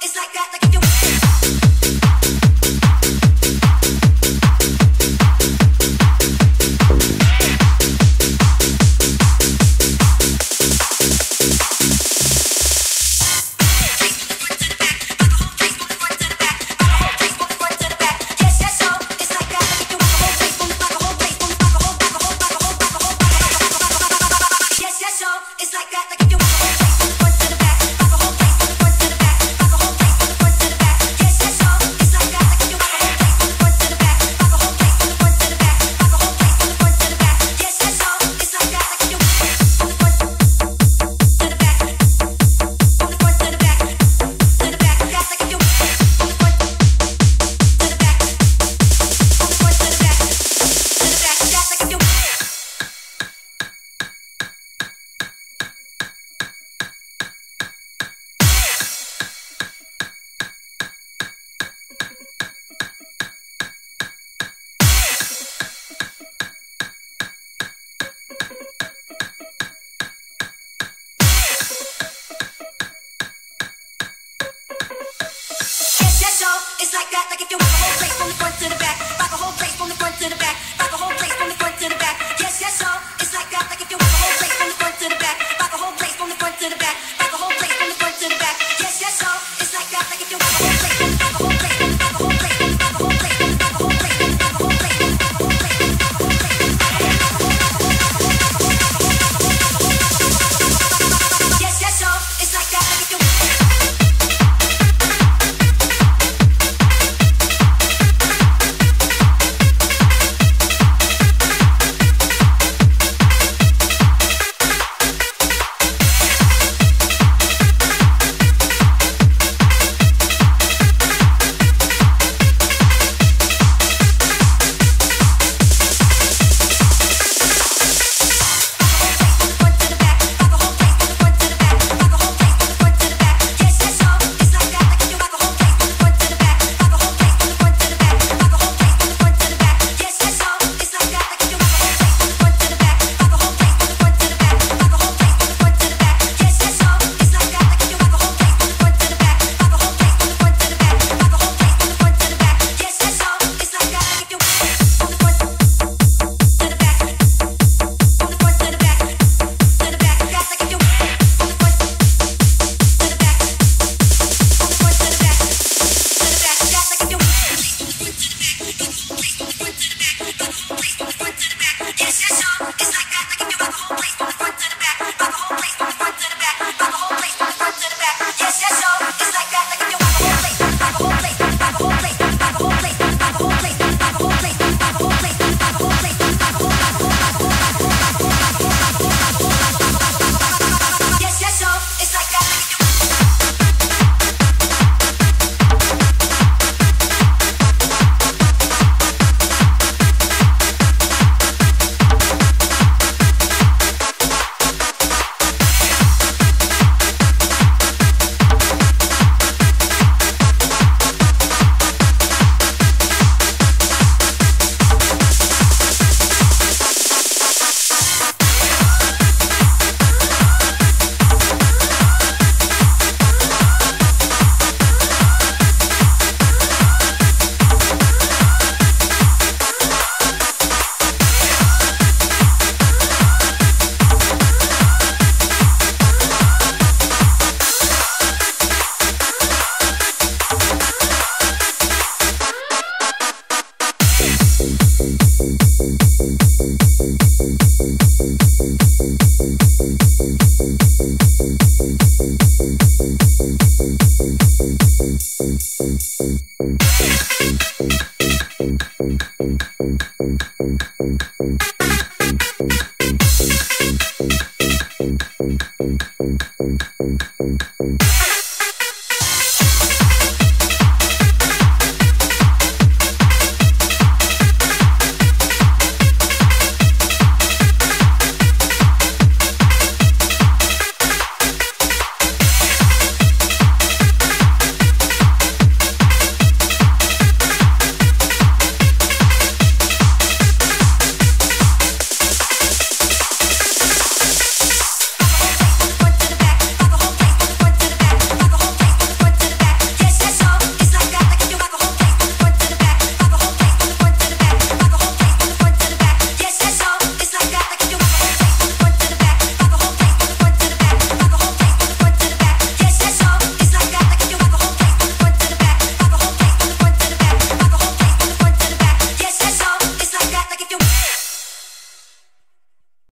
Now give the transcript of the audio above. It's like that, like if you want the whole place from the front to the back.